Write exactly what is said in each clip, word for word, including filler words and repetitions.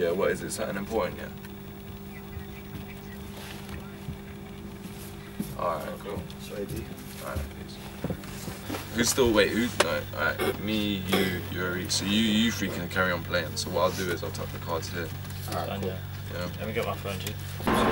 Yeah, what is it? Something important, yeah? Alright, cool. Sorry, D. Alright, peace. Who's still, wait, who? No, alright, me, you, you're each. So you, you three can carry on playing. So what I'll do is I'll type the cards here. Alright, cool. Yeah. Let me get my phone, too. Double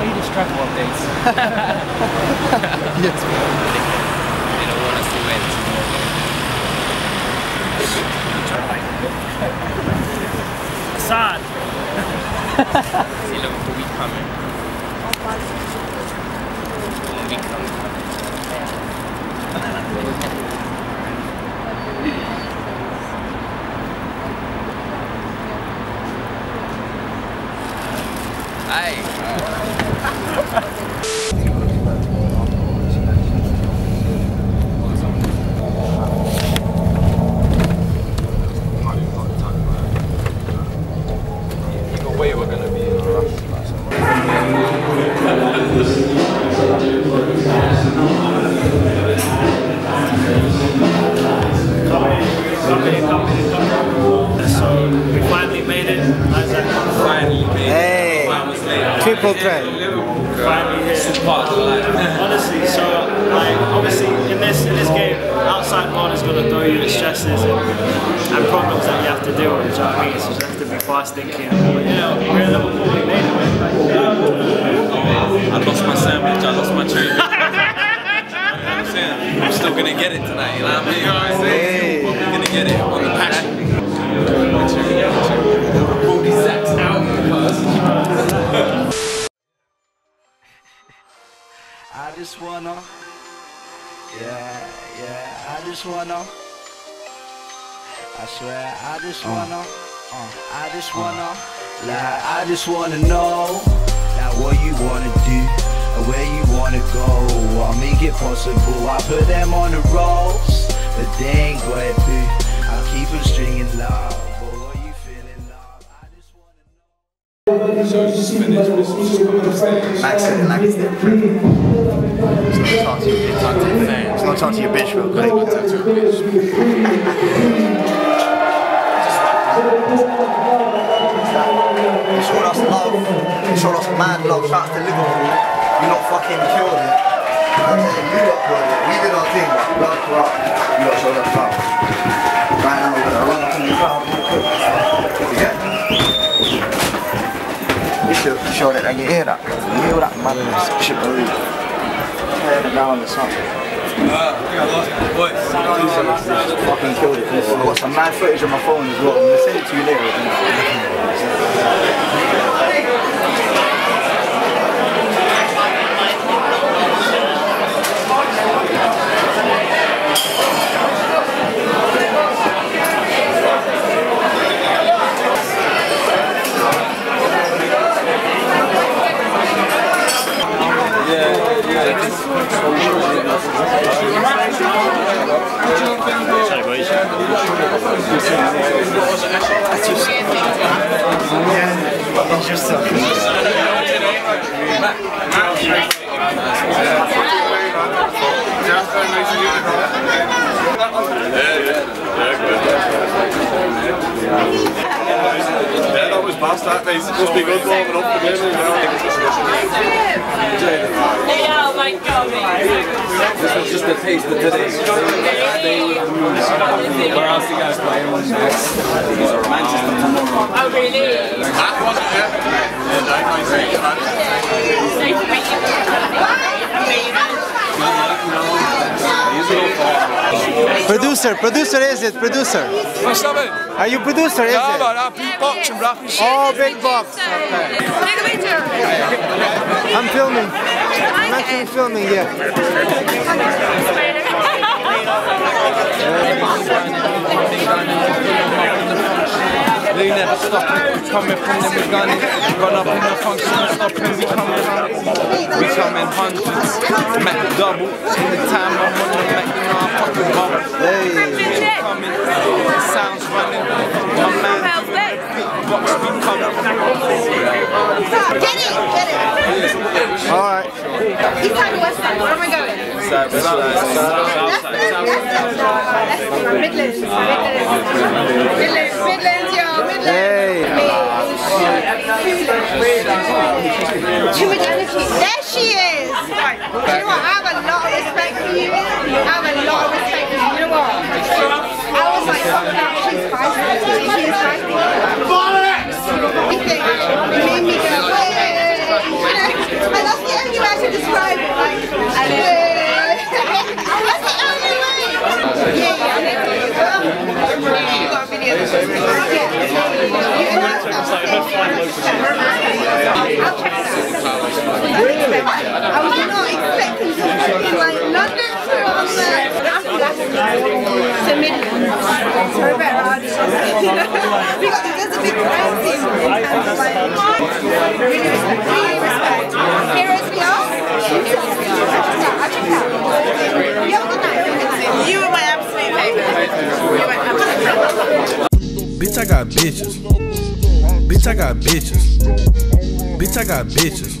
in the time I'm on the back, you know, I'm fucking bummed. Hey. East side or west side? Where am I going? South, west side. South side. That's it. Midlands. Midlands. Midlands, y'all. Midlands. Too much energy. There she is. Right. You know what? I have a lot of respect for you. I have a lot of respect for you. You know what? I was like, oh, no, she's fine. She's fine. Bollocks! It made me go, hey. And that's the only way I should describe it, like, that's the only way! Yeah, yeah, you got a video of this. Yeah, I'll check it out. I was not expecting something like London from the Midlands. So better, I'll just, you know, because there's a big crisis in terms of, like, really respect. Bitch, I got bitches. Bitch, I got bitches. Bitch, I got bitches.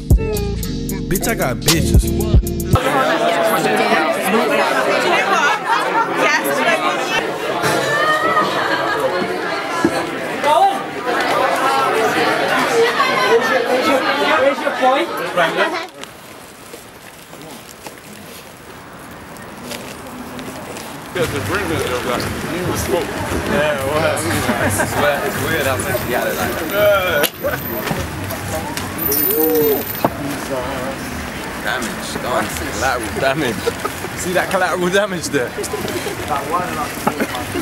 Bitch, I got bitches. You know what? Yes, I want you. Where's your point? Yeah, the ring is like, you were smoke. Yeah, it was. It's weird how much he had it like that. Damage, collateral damage. See that collateral damage there?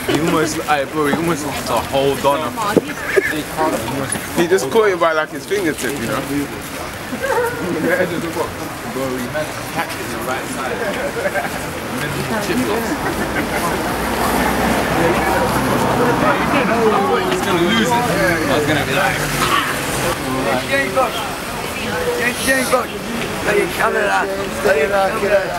He almost, hey bro, he almost wants to hold on. He just caught it by like his fingertip, you know? The edge of the box. Bro, he managed to catch it on the right side. I was gonna lose it. I was gonna be like, James Buck, James Buck, are you coming out? Are you not good?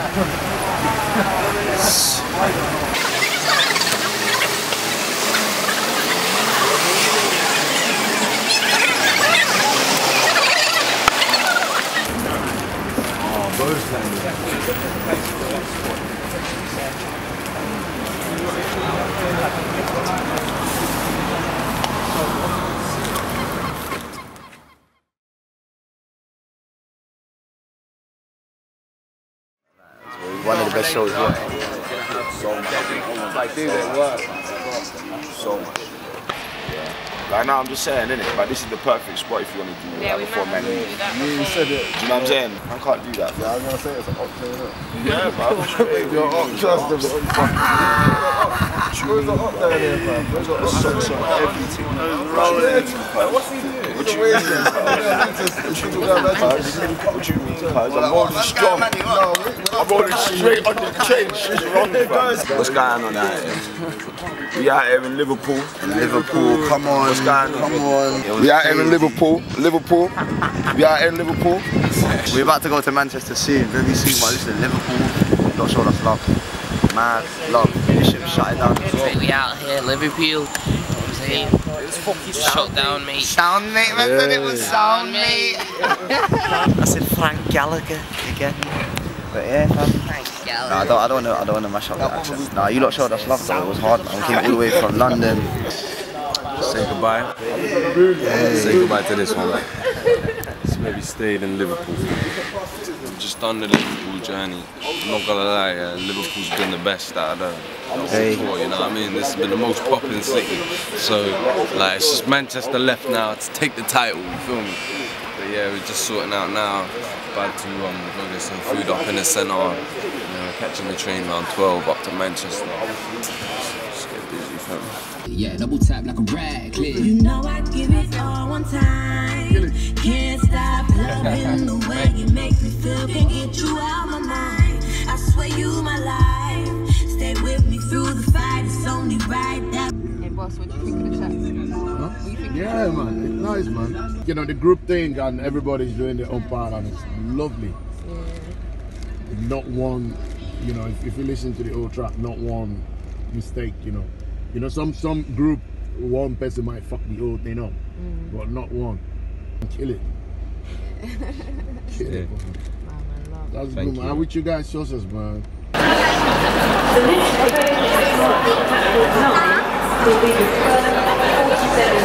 One of the best shows, yeah. So much. Like, dude, it worked. So much. Yeah. Like, now I'm just saying, innit? Like, this is the perfect spot if you want to do that before men leave. You said it. Do you know what I'm saying? I can't do that. Yeah, I was going to say it's an octane, innit? Yeah, bro. You're up. Trust them. Where's the up down here, fam? Where's the up down here? Everything. What's he doing? What you mean? What you mean? I'm holding strong. I'm holding straight on the chain. She's wrong, fam. What's going on out here? We out here in Liverpool. Liverpool, come on. What's going on? Come on. We out here in Liverpool. Liverpool. We out here in Liverpool. We're about to go to Manchester soon. Very soon, but listen, Liverpool, don't show us love. Mad, love, bishop, shut it down. We out here, Liverpool. Shut down, mate. Down, mate. I said it was down, mate. I said Frank Gallagher again. But yeah, Frank Gallagher. Nah, I don't, I don't know. I don't want to mash up that accent. Nah, you lot showed us love though. It was hard. I came all the way from London. Say goodbye. Yeah. Say goodbye to this one, man. So maybe stayed in Liverpool. Just done the Liverpool journey. I'm not gonna lie, uh, Liverpool's been the best that I've done. Hey. You know what I mean? This has been the most popping city. So, like, it's just Manchester left now to take the title, you feel me? But yeah, we're just sorting out now. About to um, go get some food up in the centre. You know, catching the train around twelve up to Manchester. Just get busy, fam. Yeah, double tap like a rag. You know I'd give it all one time. Can't stop loving the way you make me feel. Can't get you out my mind. I swear you my life. Stay with me through the fight. It's only right that. Hey boss, what do you think of the chat? Huh? What do you think? Yeah, man, it's nice, man. You know the group thing and everybody's doing their own part and it's lovely. Yeah. Not one, you know, if, if you listen to the old track, not one mistake, you know. You know, some some group, one person might fuck the whole thing up, mm. But not one. Kill it. Kill it. Wow, man, love. That's Thank good, man. I wish you guys success, man. The next will be the state.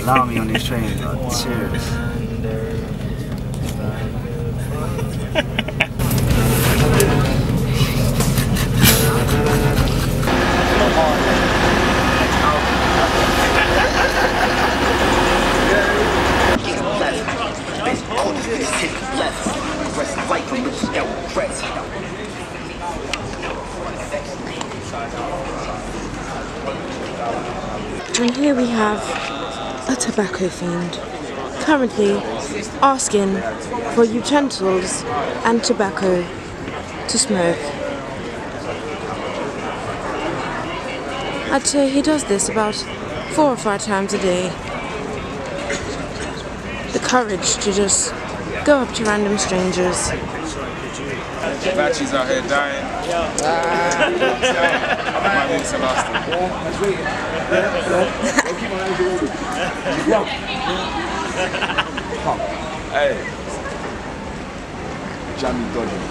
Allow me on this train, bro. Wow. Cheers. And here we have a tobacco fiend, currently asking for utensils and tobacco to smoke. I'd say he does this about four or five times a day. The courage to just go up to random strangers. Batches out here dying. Hey, Jamie Dodger.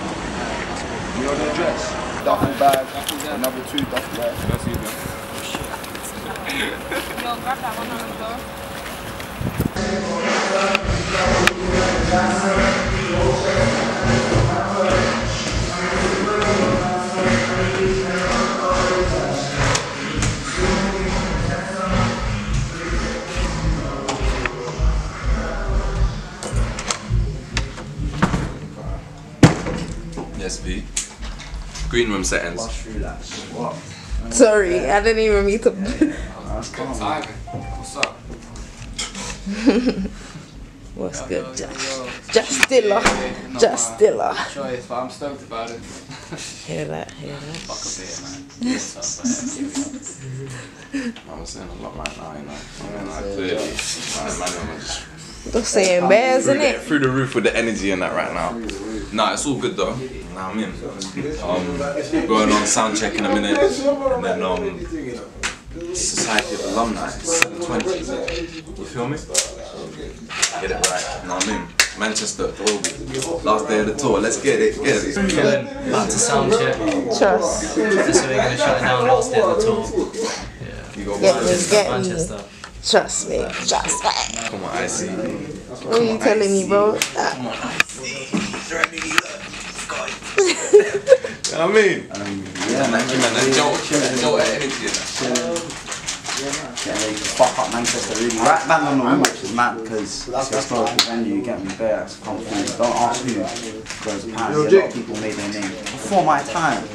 You on the dress? Duffel bag, another two duffel bags. That's it, man. Yo, grab that one on the floor. Green room settings. Sorry, I didn't even meet up. What's up? What's good, Justilla? Justilla. I'm stoked about it. Hear that? Hear that? Fuck a bit, man. I'm saying a lot right now, you know. I mean, like clearly. They're saying bears, isn't it? Through the roof with the energy in that right now. Nah, it's all good though. Nah, I'm in. Um, going on sound check in a minute, and then um, Society of Alumni, seven twenty. You feel me? Get it right. Nah, I'm in. Manchester, Global. Last day of the tour. Let's get it. Get it. Going back to sound check. Trust. So we're gonna shut it down last day of the tour. Yeah. You got Manchester. Get me. Manchester. Trust me, trust me. Come on, I see. What are you telling me, bro? Come on, I see. I mean, yeah, man, that jolt, that jolt at energy and that. Yeah, they fuck up Manchester really. Right back on the room, which is mad because it's a historical venue, you get me bare, it's confident. Don't ask who, because apparently a lot of people made their name before my time.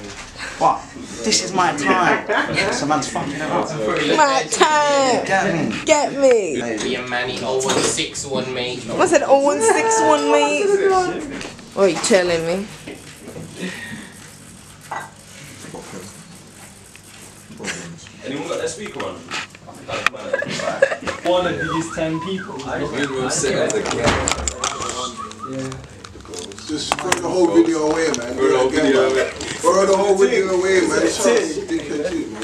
But this is my time. So man's fucking up. My time. Get me. Get me. Be a manny zero one six one mate. What's an zero one six one mate? Oh, you telling me? Anyone got their speaker on? One of these ten people. I will sit at the camera. Yeah. Just throw the whole video away, man. Throw the, yeah, the whole video away, man. It's hard to think of you, man.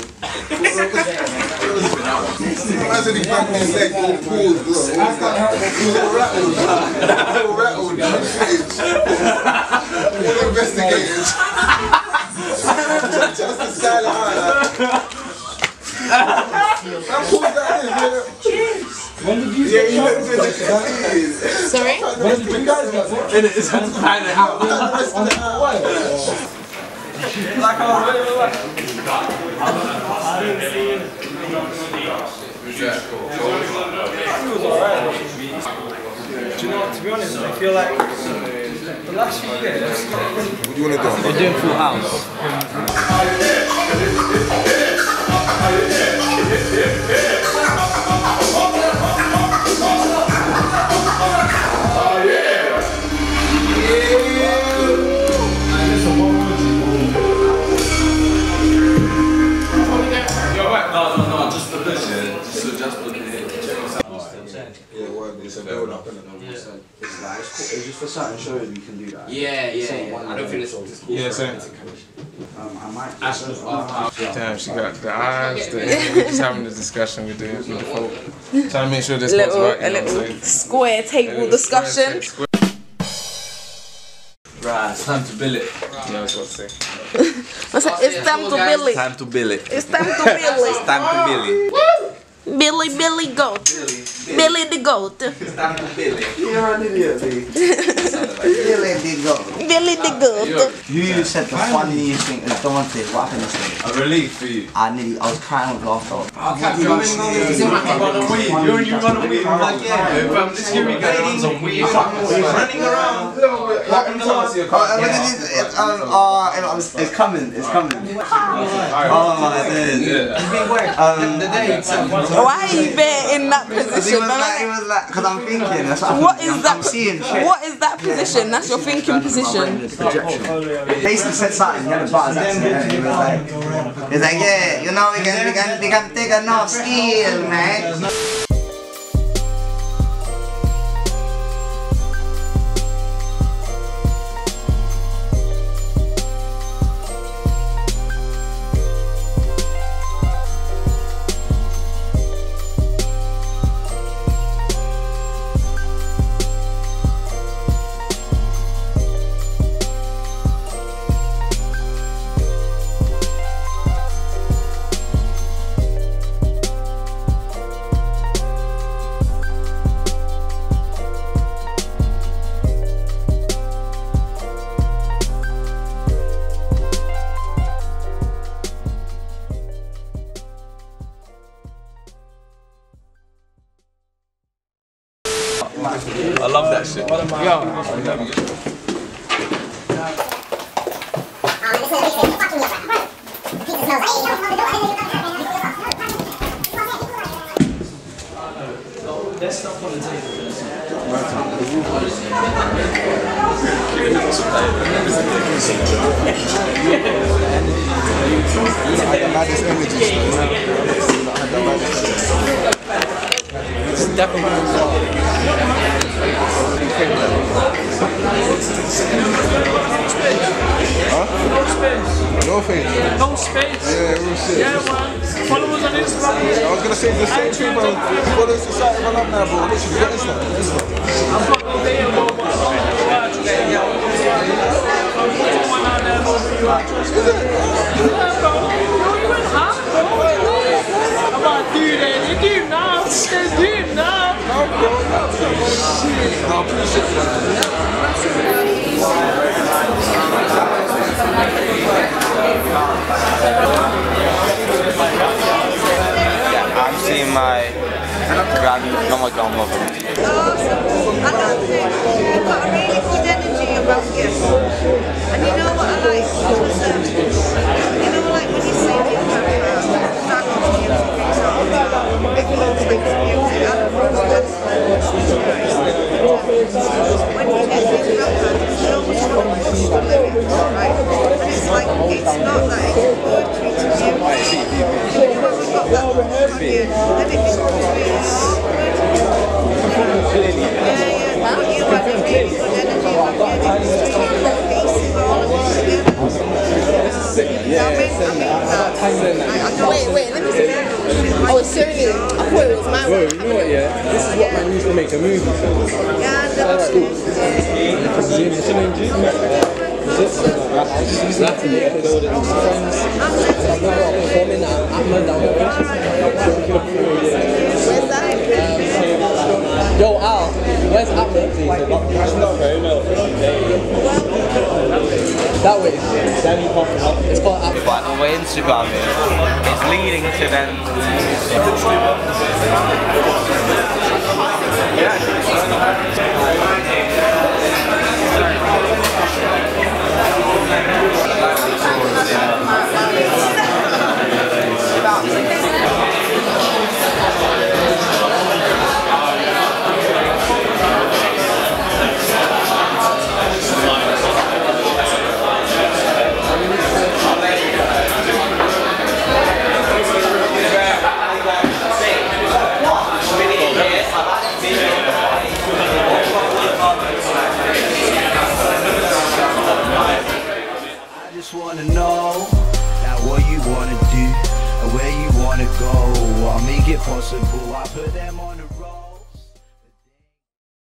Imagine if I can say, go pools, bro. What's that? Little rattled. Little rattled. We're investigators. Just the silent highlight. How cool that is, man. When did you yeah, you looked at the sorry? When did you guys get what? And it's kind of out. Like I didn't see it. It was alright. Do you know what, to be honest, I feel like the last few years... What do you want to do? We're doing Full House. It's a build up, and yeah. It's like it's like it's, it's just for certain shows you can do that. Yeah, yeah. yeah. I don't feel it's all. Yeah, same. Um, I might. Just, uh, damn, she got the eyes. The we're just having the discussion we're doing. Trying to make sure this works right. A little, little square table little discussion. Square, right, it's time to bill it. Right. No, it's what to say. I said, it's yeah, time, cool, to bill it. time to bill it. It's time to bill it. It's time to bill it. Woo! Billy, Billy Goat. Billy, Billy. Billy the Goat. It's time to Billy. You're an idiot, Billy. Billy the Goat. Billy the Goat. You, you said the funniest thing is Dante rapping this thing. A relief for you. I nearly, I was crying with laughter. I can't do this. You're on your run of weed. I'm like, yeah, this year we got runs on weed. Running around. It's coming, it's coming. Oh my days. The dates. Why are you there in that position? Because like, like, I'm thinking. That's what, what I'm, is that? I'm seeing shit. What is that position? Yeah, that's your thinking position. Basically said something. He had a buttons accident. He was like, he's like, yeah, you know, we can, we can, we can take enough steel, man. I love that shit. Yo. That's not on the table. It's definitely huh? No face. No space. Yeah, we'll see. Yeah, man. Follow us on Instagram. I was gonna say the same thing, man. Follow Society of Alumni, bro. What is that? I've got no day I'm seeing my grandmother, not my grandmother. Oh, I love you. You've got a really good energy about you. And you know what I like? You know, like when you say that you have a background music, for example, Wait, wait, let me see. Oh, seriously? I thought it was my one. Well, you know what, yeah? This is what man used to make a movie for. Yeah, that's cool. Where's that? Yo, Al, where's Apple? That way. It's called Apple. But the way Instagram is leading to them. Possible, I put them on the